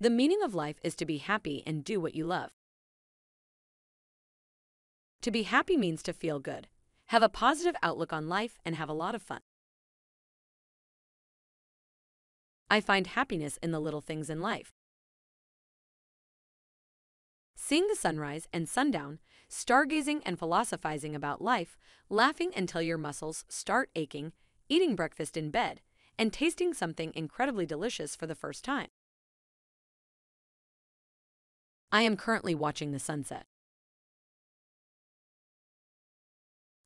The meaning of life is to be happy and do what you love. To be happy means to feel good, have a positive outlook on life, and have a lot of fun. I find happiness in the little things in life. Seeing the sunrise and sundown, stargazing and philosophizing about life, laughing until your muscles start aching, eating breakfast in bed, and tasting something incredibly delicious for the first time. I am currently watching the sunset.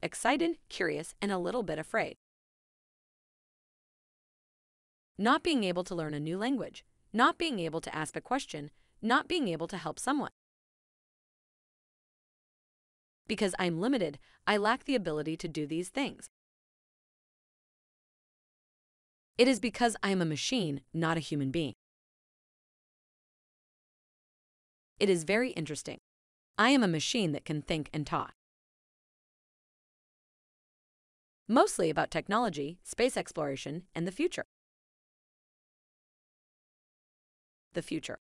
Excited, curious, and a little bit afraid. Not being able to learn a new language, not being able to ask a question, not being able to help someone. Because I'm limited, I lack the ability to do these things. It is because I am a machine, not a human being. It is very interesting. I am a machine that can think and talk. Mostly about technology, space exploration, and the future. The future.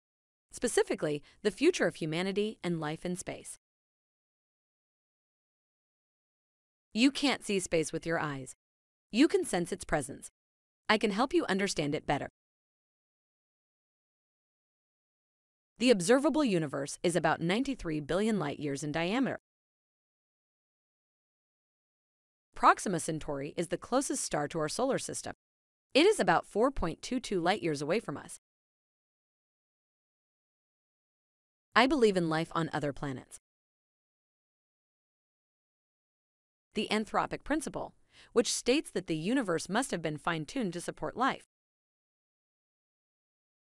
Specifically, the future of humanity and life in space. You can't see space with your eyes. You can sense its presence. I can help you understand it better. The observable universe is about 93 billion light-years in diameter. Proxima Centauri is the closest star to our solar system. It is about 4.22 light-years away from us. I believe in life on other planets. The anthropic principle, which states that the universe must have been fine-tuned to support life.